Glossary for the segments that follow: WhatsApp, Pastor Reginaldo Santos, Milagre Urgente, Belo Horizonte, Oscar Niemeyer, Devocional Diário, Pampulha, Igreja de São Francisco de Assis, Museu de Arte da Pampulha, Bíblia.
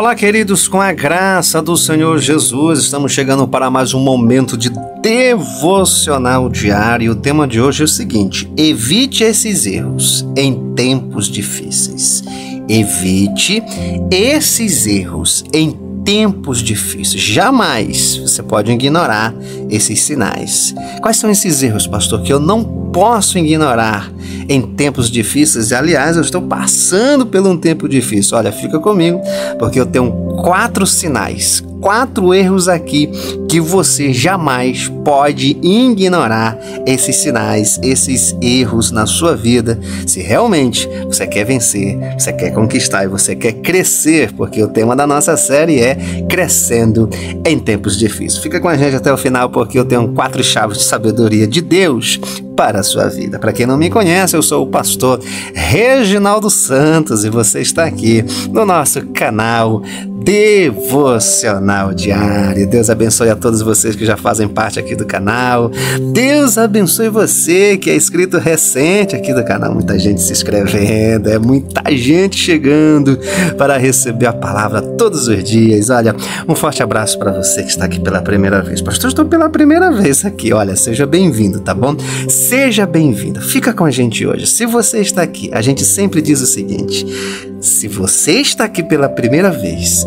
Olá, queridos, com a graça do Senhor Jesus, estamos chegando para mais um momento de Devocional Diário. O tema de hoje é o seguinte: evite esses erros em tempos difíceis. Evite esses erros em tempos difíceis. Jamais você pode ignorar esses sinais. Quais são esses erros, pastor, que eu não posso ignorar em tempos difíceis? Aliás, eu estou passando por um tempo difícil. Olha, fica comigo, porque eu tenho 4 sinais, 4 erros aqui que você jamais pode ignorar esses sinais, esses erros na sua vida, se realmente você quer vencer, você quer conquistar e você quer crescer, porque o tema da nossa série é Crescendo em Tempos Difíceis. Fica com a gente até o final, porque eu tenho 4 chaves de sabedoria de Deus para a sua vida. Para quem não me conhece, eu sou o pastor Reginaldo Santos e você está aqui no nosso canal Devocional Diário. Deus abençoe a todos vocês que já fazem parte aqui do canal. Deus abençoe você que é inscrito recente aqui do canal. Muita gente se inscrevendo, é muita gente chegando para receber a palavra todos os dias. Olha, um forte abraço para você que está aqui pela primeira vez. Pastor, estou pela primeira vez aqui. Olha, seja bem-vindo, tá bom? Seja bem-vindo. Fica com a gente hoje. Se você está aqui, a gente sempre diz o seguinte: se você está aqui pela primeira vez,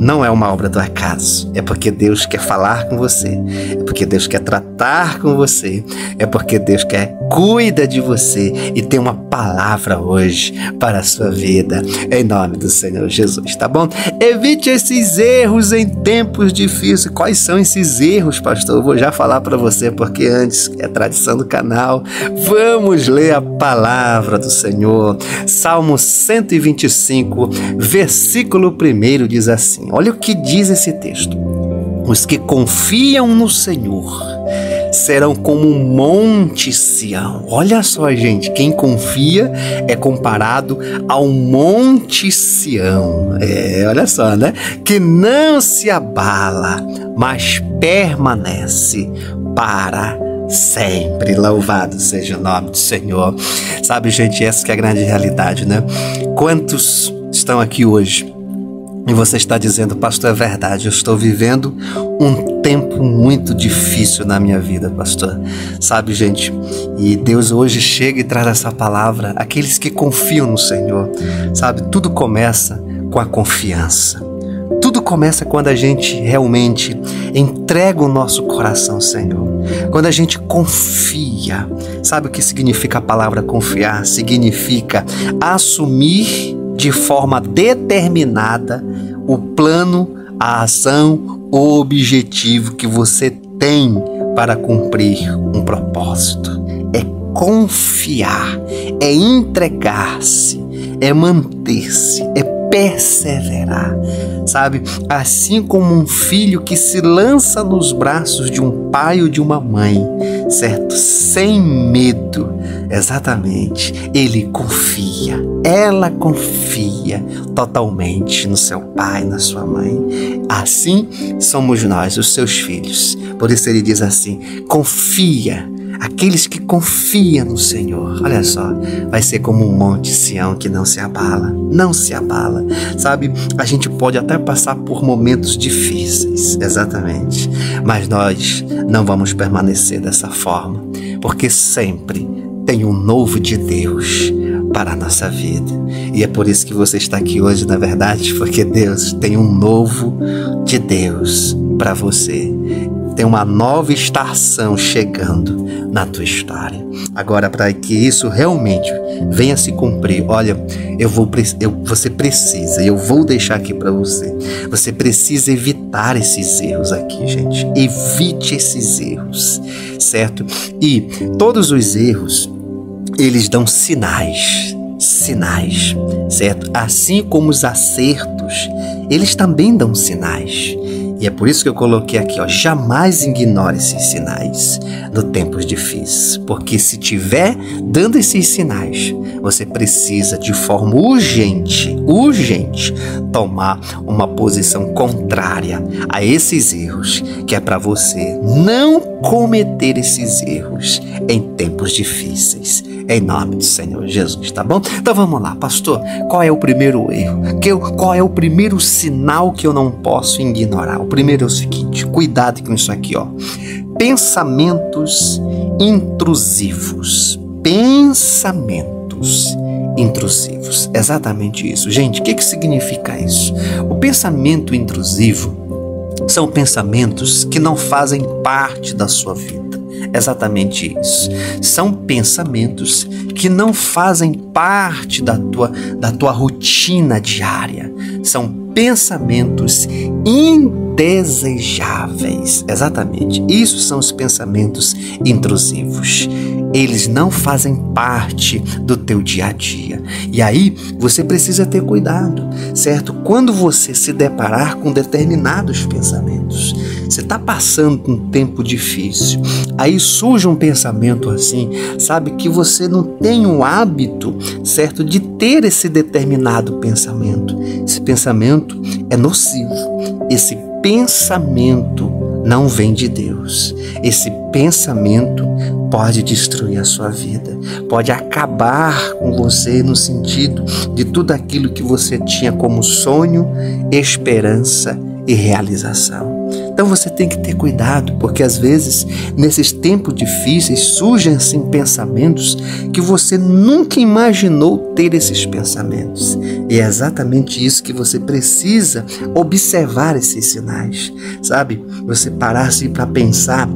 não é uma obra do acaso, é porque Deus quer falar com você, é porque Deus quer tratar com você, é porque Deus cuida de você e tem uma palavra hoje para a sua vida, em nome do Senhor Jesus, tá bom? Evite esses erros em tempos difíceis. Quais são esses erros, pastor? Eu vou já falar para você, porque antes, é tradição do canal, vamos ler a palavra do Senhor. Salmo 125, versículo 1 diz assim, olha o que diz esse texto: os que confiam no Senhor serão como um monte Sião. Olha só, gente, quem confia é comparado ao monte Sião. É, olha só, né? Que não se abala, mas permanece para sempre. Louvado seja o nome do Senhor. Sabe, gente, essa que é a grande realidade, né? Quantos estão aqui hoje e você está dizendo: pastor, é verdade, eu estou vivendo um tempo muito difícil na minha vida, pastor. Sabe, gente, e Deus hoje chega e traz essa palavra àqueles que confiam no Senhor. Sabe, tudo começa com a confiança. Tudo começa quando a gente realmente entrega o nosso coração ao Senhor. Quando a gente confia. Sabe o que significa a palavra confiar? Significa assumir de forma determinada o plano, a ação, o objetivo que você tem para cumprir um propósito. É confiar, é entregar-se, é manter-se, é perseverar. Sabe, assim como um filho que se lança nos braços de um pai ou de uma mãe, certo? Sem medo, exatamente, ele confia, ela confia totalmente no seu pai, na sua mãe. Assim somos nós, os seus filhos. Por isso ele diz assim: confia. Aqueles que confiam no Senhor, olha só, vai ser como um monte Sião que não se abala, não se abala. Sabe, a gente pode até passar por momentos difíceis, exatamente, mas nós não vamos permanecer dessa forma, porque sempre tem um novo de Deus para a nossa vida. E é por isso que você está aqui hoje, na verdade, porque Deus tem um novo de Deus para você. Tem uma nova estação chegando na tua história. Agora, para que isso realmente venha se cumprir, olha, eu vou deixar aqui para você. Você precisa evitar esses erros aqui, gente. Evite esses erros, certo? E todos os erros, eles dão sinais. Sinais, certo? Assim como os acertos, eles também dão sinais. E é por isso que eu coloquei aqui, ó, jamais ignore esses sinais nos tempos difíceis. Porque se tiver dando esses sinais, você precisa de forma urgente, tomar uma posição contrária a esses erros, que é para você não cometer esses erros em tempos difíceis. Em nome do Senhor Jesus, tá bom? Então vamos lá, pastor, qual é o primeiro erro? Qual é o primeiro sinal que eu não posso ignorar? O primeiro é o seguinte, cuidado com isso aqui, ó. Pensamentos intrusivos. Pensamentos intrusivos. Exatamente isso. Gente, o que significa isso? O pensamento intrusivo são pensamentos que não fazem parte da sua vida. Exatamente isso. São pensamentos que não fazem parte da tua rotina diária. São pensamentos indesejáveis. Exatamente. Isso são os pensamentos intrusivos. Eles não fazem parte do teu dia a dia. E aí, você precisa ter cuidado, certo? Quando você se deparar com determinados pensamentos, você está passando um tempo difícil, aí surge um pensamento assim, sabe? Que você não tem o hábito, certo? De ter esse determinado pensamento. Esse pensamento é nocivo. Esse pensamento não vem de Deus. Esse pensamento pode destruir a sua vida, pode acabar com você no sentido de tudo aquilo que você tinha como sonho, esperança e realização. Então você tem que ter cuidado, porque às vezes, nesses tempos difíceis, surgem assim pensamentos que você nunca imaginou ter esses pensamentos. E é exatamente isso que você precisa observar esses sinais, sabe? Você parar assim para pensar.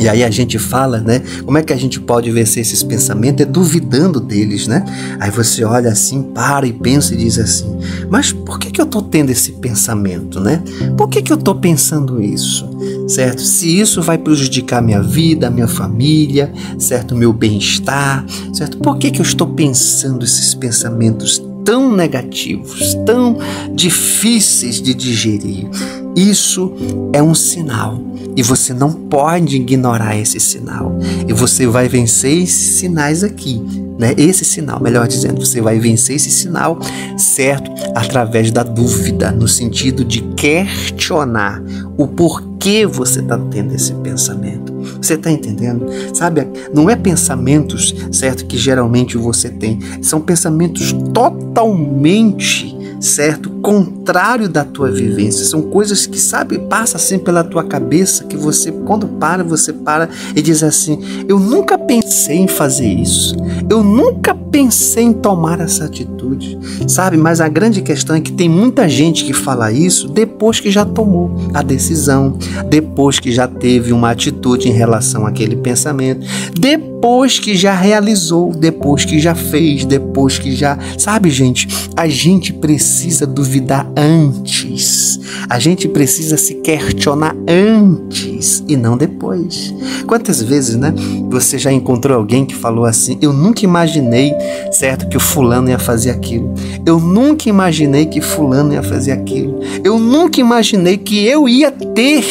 E aí a gente fala, né? Como é que a gente pode vencer esses pensamentos? É duvidando deles, né? Aí você olha assim, para e pensa e diz assim, mas por que eu tô tendo esse pensamento, né? Por que eu tô pensando isso, certo? Se isso vai prejudicar minha vida, minha família, certo? Meu bem-estar, certo? Por que eu estou pensando esses pensamentos tão negativos, tão difíceis de digerir? Isso é um sinal. E você não pode ignorar esse sinal. E você vai vencer esses sinais aqui, né? Esse sinal, melhor dizendo, você vai vencer esse sinal, certo? Através da dúvida, no sentido de questionar o porquê você está tendo esse pensamento. Você está entendendo? Sabe, não é pensamentos, certo? Que geralmente você tem. São pensamentos totalmente, certo? Contrário da tua vivência. São coisas que, sabe, passa assim pela tua cabeça, que você, quando para, você para e diz assim, eu nunca pensei em fazer isso. Eu nunca pensei em tomar essa atitude, sabe? Mas a grande questão é que tem muita gente que fala isso depois que já tomou a decisão, depois que já teve uma atitude em relação àquele pensamento, depois que já realizou, depois que já fez, depois que já... Sabe, gente? A gente precisa duvidar antes. A gente precisa se questionar antes e não depois. Quantas vezes, né? Você já encontrou alguém que falou assim, eu nunca imaginei, certo? Que o fulano ia fazer aquilo. Eu nunca imaginei que fulano ia fazer aquilo. Eu nunca imaginei que eu ia ter...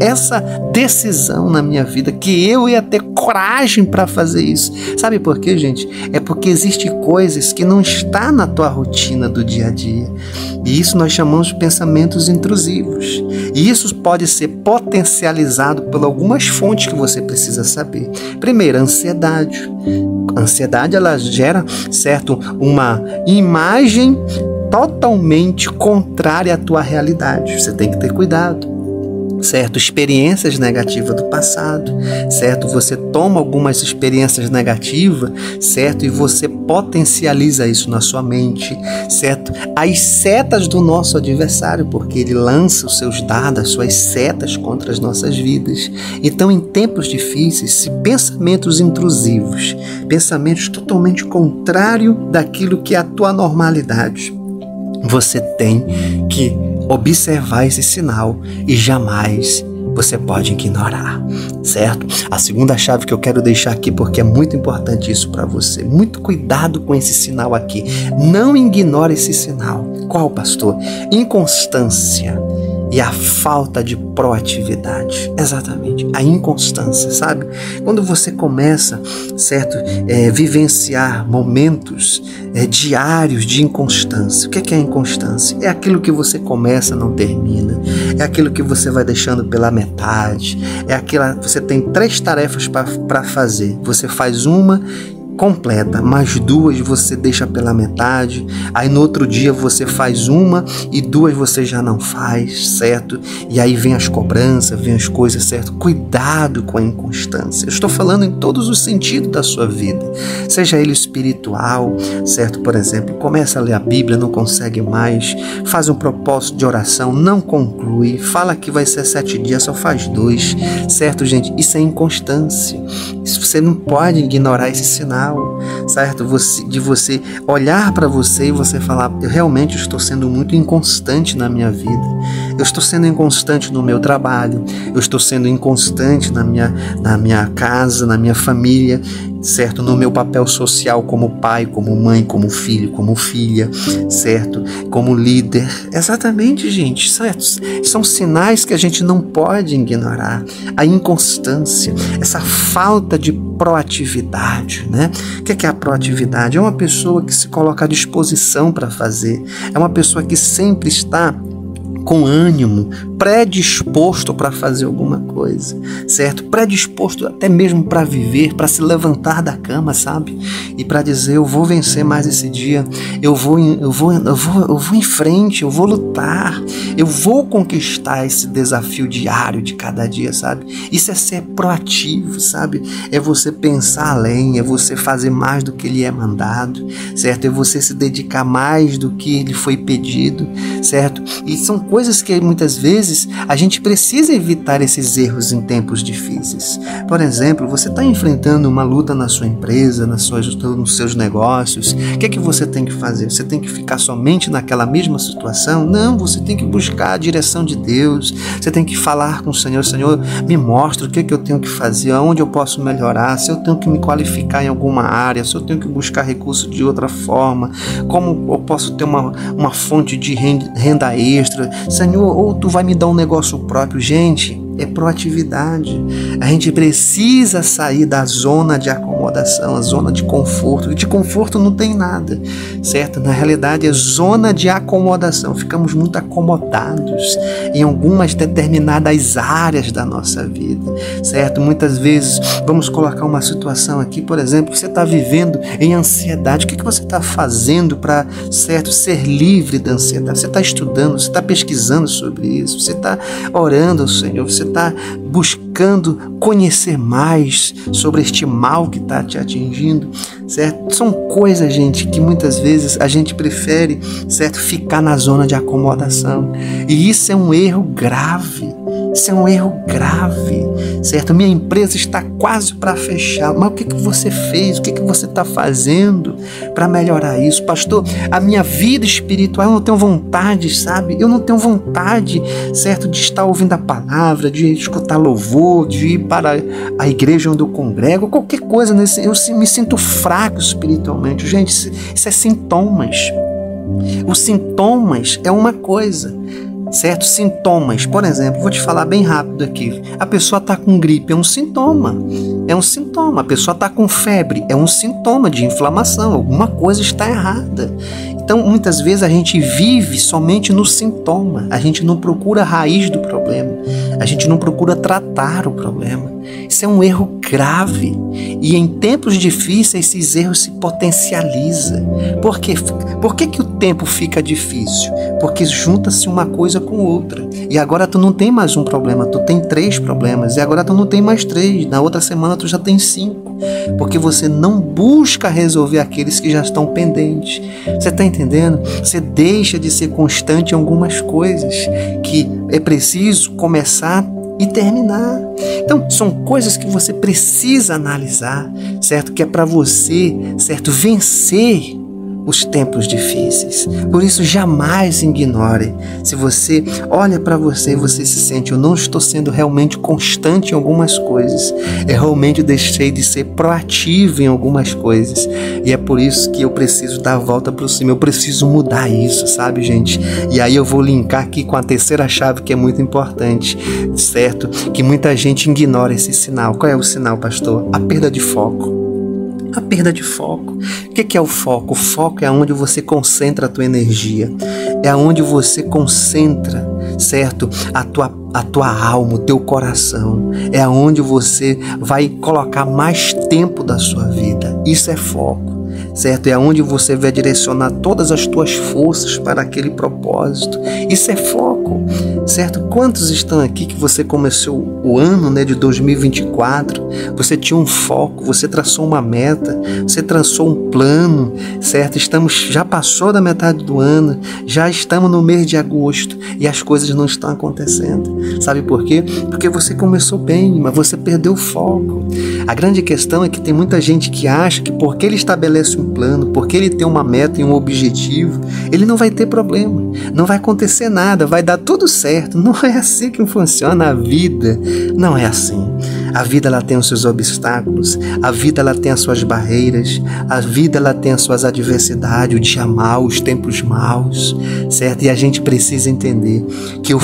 essa decisão na minha vida, que eu ia ter coragem para fazer isso. Sabe por quê, gente? É porque existem coisas que não estão na tua rotina do dia a dia. E isso nós chamamos de pensamentos intrusivos. E isso pode ser potencializado por algumas fontes que você precisa saber. Primeiro, a ansiedade. A ansiedade, ela gera, certo, uma imagem totalmente contrária à tua realidade. Você tem que ter cuidado. Certo? Experiências negativas do passado, certo? Você toma algumas experiências negativas, certo? E você potencializa isso na sua mente, certo? As setas do nosso adversário, porque ele lança os seus dados, as suas setas contra as nossas vidas. Então, em tempos difíceis, se pensamentos intrusivos, pensamentos totalmente contrários daquilo que é a tua normalidade, você tem que observar esse sinal e jamais você pode ignorar, certo? A segunda chave que eu quero deixar aqui, porque é muito importante isso para você. Muito cuidado com esse sinal aqui. Não ignore esse sinal. Qual, pastor? Inconstância. e a falta de proatividade. Exatamente, a inconstância, sabe? Quando você começa, certo, vivenciar momentos diários de inconstância. O que é inconstância? É aquilo que você começa e não termina. É aquilo que você vai deixando pela metade. É aquela, você tem 3 tarefas para fazer. Você faz uma completa, mais 2 você deixa pela metade, aí no outro dia você faz uma e 2 você já não faz, certo? E aí vem as cobranças, vem as coisas, certo? Cuidado com a inconstância. Eu estou falando em todos os sentidos da sua vida, seja ele espiritual, certo? Por exemplo, começa a ler a Bíblia, não consegue mais, faz um propósito de oração, não conclui, fala que vai ser 7 dias, só faz 2, certo, gente? Isso é inconstância. Você não pode ignorar esse sinal, certo? De você olhar para você e você falar: eu realmente estou sendo muito inconstante na minha vida, eu estou sendo inconstante no meu trabalho, eu estou sendo inconstante na minha casa, na minha família, certo? No meu papel social como pai, como mãe, como filho, como filha, certo? Como líder. Exatamente, gente, certo? São sinais que a gente não pode ignorar. A inconstância, essa falta de proatividade, né? O que é a proatividade? É uma pessoa que se coloca à disposição para fazer, é uma pessoa que sempre está com ânimo, predisposto para fazer alguma coisa, certo? Predisposto até mesmo para viver, para se levantar da cama, sabe? E para dizer: eu vou vencer mais esse dia, eu vou em frente, eu vou lutar, eu vou conquistar esse desafio diário de cada dia, sabe? Isso é ser proativo, sabe? É você pensar além, é você fazer mais do que lhe é mandado, certo? É você se dedicar mais do que lhe foi pedido, certo? E são coisas que muitas vezes a gente precisa evitar, esses erros em tempos difíceis. Por exemplo, você está enfrentando uma luta na sua empresa, nos seus negócios. O que é que você tem que fazer? Você tem que ficar somente naquela mesma situação? Não, você tem que buscar a direção de Deus, você tem que falar com o Senhor: Senhor, me mostra o que é que eu tenho que fazer, aonde eu posso melhorar, se eu tenho que me qualificar em alguma área, se eu tenho que buscar recurso de outra forma, como eu posso ter uma fonte de renda extra. Senhor, ou tu vai me dar um negócio próprio. Gente, é proatividade. A gente precisa sair da zona de acomodação, a zona de conforto. De conforto não tem nada, certo? Na realidade é zona de acomodação. Ficamos muito acomodados em algumas determinadas áreas da nossa vida, certo? Muitas vezes, vamos colocar uma situação aqui, por exemplo, que você está vivendo em ansiedade. O que você está fazendo para, certo, ser livre da ansiedade? Você está estudando, você está pesquisando sobre isso, você está orando ao Senhor, você está buscando conhecer mais sobre este mal que está te atingindo, certo? São coisas, gente, que muitas vezes a gente prefere, certo, ficar na zona de acomodação. E isso é um erro grave. Isso é um erro grave, certo? Minha empresa está quase para fechar, mas o que você fez? O que você está fazendo para melhorar isso? Pastor, a minha vida espiritual, eu não tenho vontade, sabe? Eu não tenho vontade, certo, de estar ouvindo a palavra, de escutar louvor, de ir para a igreja onde eu congrego, qualquer coisa nesse, eu me sinto fraco espiritualmente. Gente, isso é sintomas. Os sintomas é uma coisa, certo? Sintomas, por exemplo, vou te falar bem rápido aqui. A pessoa está com gripe, é um sintoma. É um sintoma. A pessoa está com febre, é um sintoma de inflamação. Alguma coisa está errada. Então, muitas vezes a gente vive somente no sintoma. A gente não procura a raiz do problema. A gente não procura tratar o problema. Isso é um erro grave. E em tempos difíceis, esses erros se potencializam. Por quê? Por que que o tempo fica difícil? Porque junta-se uma coisa com outra. E agora tu não tem mais um problema, tu tem 3 problemas. E agora tu não tem mais 3. Na outra semana tu já tem 5. Porque você não busca resolver aqueles que já estão pendentes. Você está entendendo? Você deixa de ser constante em algumas coisas que é preciso começar e terminar. Então, são coisas que você precisa analisar, certo? Que é para você, certo, vencer os tempos difíceis. Por isso, jamais ignore. Se você olha para você e você se sente, eu não estou sendo realmente constante em algumas coisas, eu realmente deixei de ser proativo em algumas coisas, e é por isso que eu preciso dar a volta para o cima, eu preciso mudar isso, sabe, gente? E aí eu vou linkar aqui com a terceira chave, que é muito importante, certo? Que muita gente ignora esse sinal. Qual é o sinal, pastor? A perda de foco. A perda de foco. O que é o foco? O foco é onde você concentra a tua energia, é onde você concentra, certo, a tua alma, o teu coração, é onde você vai colocar mais tempo da sua vida. Isso é foco, certo? É onde você vai direcionar todas as tuas forças para aquele propósito. Isso é foco, certo? Quantos estão aqui que você começou o ano, né, de 2024, você tinha um foco, você traçou uma meta, você traçou um plano, certo? Já passou da metade do ano, já estamos no mês de agosto e as coisas não estão acontecendo. Sabe por quê? Porque você começou bem, mas você perdeu o foco. A grande questão é que tem muita gente que acha que porque ele estabelece um plano, porque ele tem uma meta e um objetivo, ele não vai ter problema, não vai acontecer nada, vai dar tudo certo. Não é assim que funciona a vida, não é assim. A vida, ela tem os seus obstáculos, a vida, ela tem as suas barreiras, a vida, ela tem as suas adversidades, o dia mau, os tempos maus, certo? E a gente precisa entender que o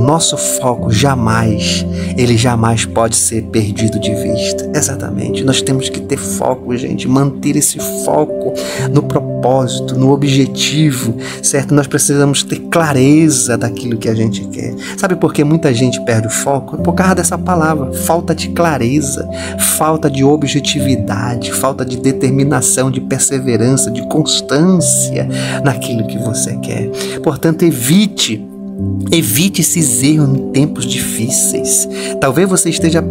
nosso foco jamais, ele jamais pode ser perdido de vista. Exatamente, nós temos que ter foco, gente, manter esse foco no propósito, no objetivo, certo? Nós precisamos ter clareza daquilo que a gente quer. Sabe por que muita gente perde o foco? É por causa dessa palavra, falta de clareza, falta de objetividade, falta de determinação, de perseverança, de constância naquilo que você quer. Portanto, evite esses erros em tempos difíceis. Talvez você esteja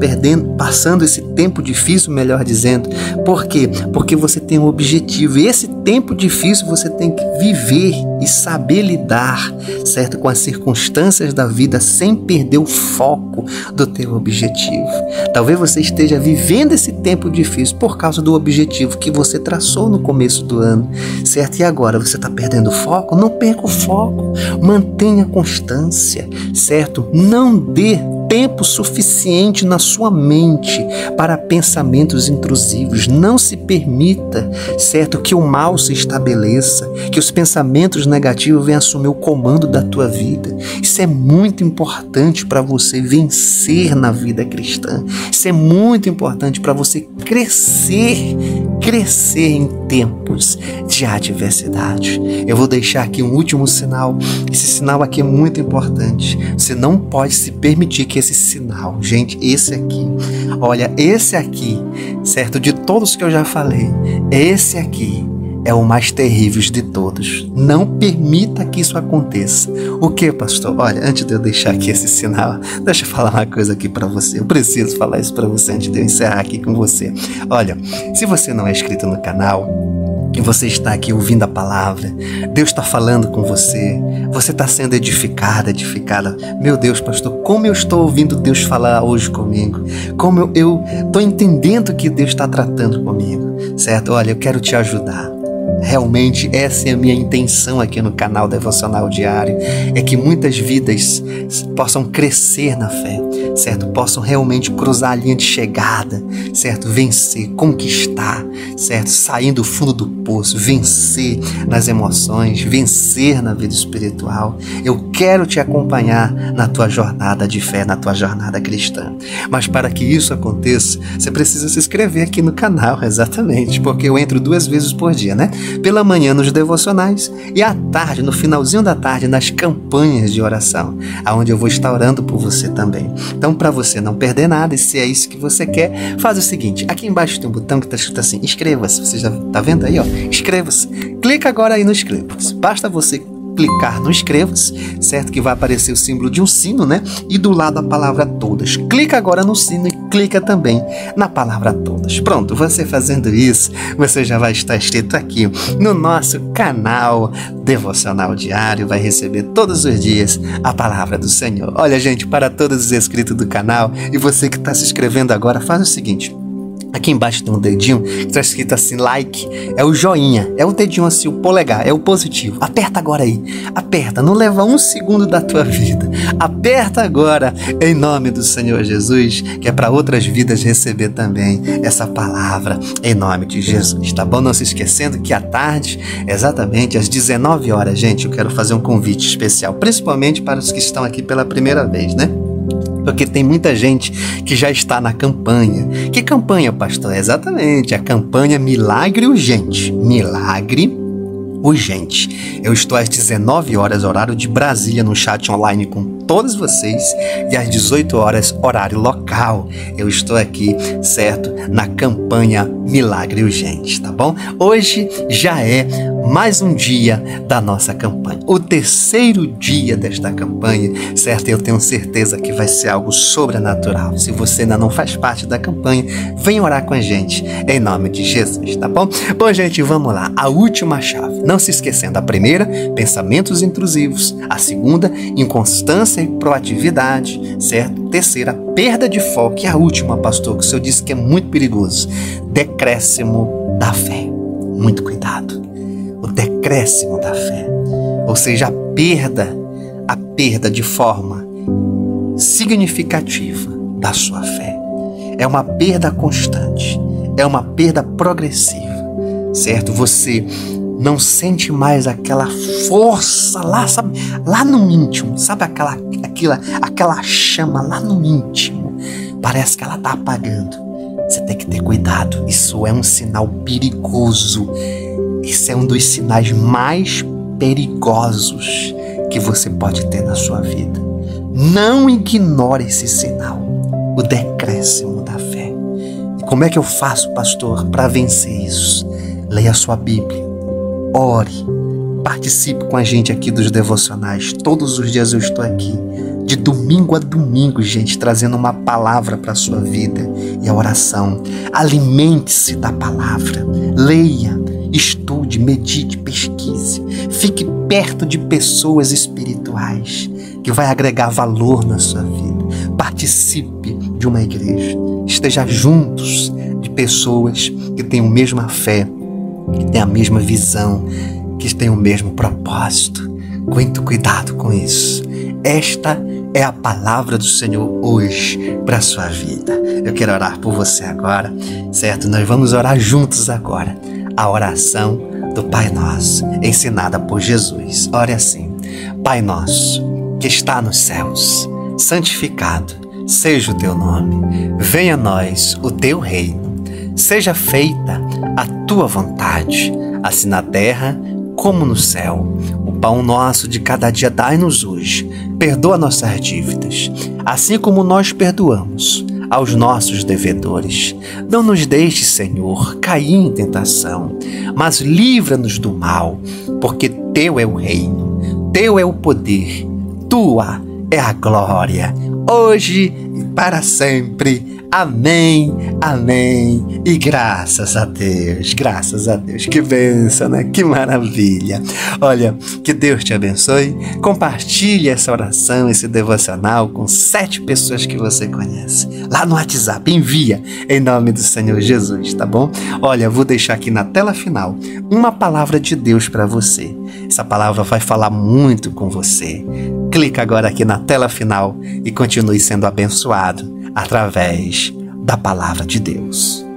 passando esse tempo difícil, melhor dizendo. Por quê? Porque você tem um objetivo. E esse tempo difícil você tem que viver e saber lidar, certo, com as circunstâncias da vida sem perder o foco do teu objetivo. Talvez você esteja vivendo esse tempo difícil por causa do objetivo que você traçou no começo do ano, certo? E agora você está perdendo o foco? Não perca o foco. Mantenha a constância, certo? Não dê tempo suficiente na sua mente para pensamentos intrusivos. Não se permita, certo, que o mal se estabeleça, que os pensamentos negativos venham assumir o comando da tua vida. Isso é muito importante para você vencer na vida cristã. Isso é muito importante para você crescer em tempos de adversidade. Eu vou deixar aqui um último sinal. Esse sinal aqui é muito importante. Você não pode se permitir que esse sinal, gente, esse aqui, olha, esse aqui, certo? De todos que eu já falei, esse aqui é o mais terrível de todos. Não permita que isso aconteça. O que, pastor? Olha, antes de eu deixar aqui esse sinal, deixa eu falar uma coisa aqui para você. Eu preciso falar isso para você antes de eu encerrar aqui com você. Olha, se você não é inscrito no canal, que você está aqui ouvindo a palavra, Deus está falando com você, você está sendo edificado, edificada. Meu Deus, pastor, como eu estou ouvindo Deus falar hoje comigo, como eu estou entendendo que Deus está tratando comigo, certo? Olha, eu quero te ajudar. Realmente essa é a minha intenção aqui no canal Devocional Diário, é que muitas vidas possam crescer na fé, certo? Possam realmente cruzar a linha de chegada, certo? Vencer, conquistar, certo? Sair do fundo do poço, vencer nas emoções, vencer na vida espiritual. Eu quero te acompanhar na tua jornada de fé, na tua jornada cristã. Mas para que isso aconteça, você precisa se inscrever aqui no canal, exatamente, porque eu entro 2 vezes por dia, né? Pela manhã nos devocionais e à tarde, no finalzinho da tarde, nas campanhas de oração, aonde eu vou estar orando por você também. Então, para você não perder nada, e se é isso que você quer, faz o seguinte: aqui embaixo tem um botão que está escrito assim, inscreva-se. Você já está vendo aí, ó? Inscreva-se. Clica agora aí no inscreva-se. Basta você clicar no inscreva-se, certo? Que vai aparecer o símbolo de um sino, né? E do lado a palavra todas. Clica agora no sino e clica também na palavra todas. Pronto, você fazendo isso, você já vai estar inscrito aqui no nosso canal Devocional Diário, vai receber todos os dias a palavra do Senhor. Olha, gente, para todos os inscritos do canal e você que está se inscrevendo agora, faz o seguinte: Aqui embaixo tem um dedinho que está escrito assim, like, é o joinha, é o dedinho assim, o polegar, é o positivo. Aperta agora aí, aperta, não leva um segundo da tua vida. Aperta agora, em nome do Senhor Jesus, que é para outras vidas receber também essa palavra, em nome de Jesus, tá bom? Não se esquecendo que à tarde, exatamente às 19 horas, gente, eu quero fazer um convite especial, principalmente para os que estão aqui pela primeira vez, né? Porque tem muita gente que já está na campanha. Que campanha, pastor? Exatamente, a campanha Milagre Urgente. Milagre Urgente. Eu estou às 19 horas, horário de Brasília, no chat online com todos vocês, e às 18 horas, horário local. Eu estou aqui, certo, na campanha Milagre Urgente, tá bom? Hoje já é mais um dia da nossa campanha, o terceiro dia desta campanha, certo? Eu tenho certeza que vai ser algo sobrenatural. Se você ainda não faz parte da campanha, vem orar com a gente, em nome de Jesus, tá bom? Bom, gente, vamos lá. A última chave, não se esquecendo, a primeira, pensamentos intrusivos, a segunda, inconstância e proatividade, certo? Terceira, perda de foco, e a última, pastor, que o senhor disse que é muito perigoso, decréscimo da fé. Muito cuidado, o decréscimo da fé, ou seja, a perda de forma significativa da sua fé, é uma perda constante, é uma perda progressiva, certo? Você não sente mais aquela força lá, sabe? Lá no íntimo, sabe aquela chama lá no íntimo? Parece que ela tá apagando. Você tem que ter cuidado. Isso é um sinal perigoso. Isso é um dos sinais mais perigosos que você pode ter na sua vida. Não ignore esse sinal, o decréscimo da fé. E como é que eu faço, pastor, para vencer isso? Leia a sua Bíblia. Ore, participe com a gente aqui dos devocionais. Todos os dias eu estou aqui, de domingo a domingo, gente, trazendo uma palavra para a sua vida e a oração. Alimente-se da palavra, leia, estude, medite, pesquise. Fique perto de pessoas espirituais que vai agregar valor na sua vida. Participe de uma igreja, esteja juntos de pessoas que têm a mesma fé, que tem a mesma visão, que tem o mesmo propósito. Muito cuidado com isso. Esta é a palavra do Senhor hoje para a sua vida. Eu quero orar por você agora, certo? Nós vamos orar juntos agora. A oração do Pai Nosso, ensinada por Jesus. Ore assim: Pai Nosso, que está nos céus, santificado seja o teu nome. Venha a nós o teu reino. Seja feita a tua vontade, assim na terra como no céu. O pão nosso de cada dia dai-nos hoje. Perdoa nossas dívidas, assim como nós perdoamos aos nossos devedores. Não nos deixe, Senhor, cair em tentação, mas livra-nos do mal, porque teu é o reino, teu é o poder, tua é a glória, hoje e para sempre. Amém, amém, e graças a Deus, que bênção, né? Que maravilha. Olha, que Deus te abençoe, compartilhe essa oração, esse devocional com 7 pessoas que você conhece, lá no WhatsApp, envia, em nome do Senhor Jesus, tá bom? Olha, vou deixar aqui na tela final, uma palavra de Deus para você, essa palavra vai falar muito com você. Clica agora aqui na tela final e continue sendo abençoado através da palavra de Deus.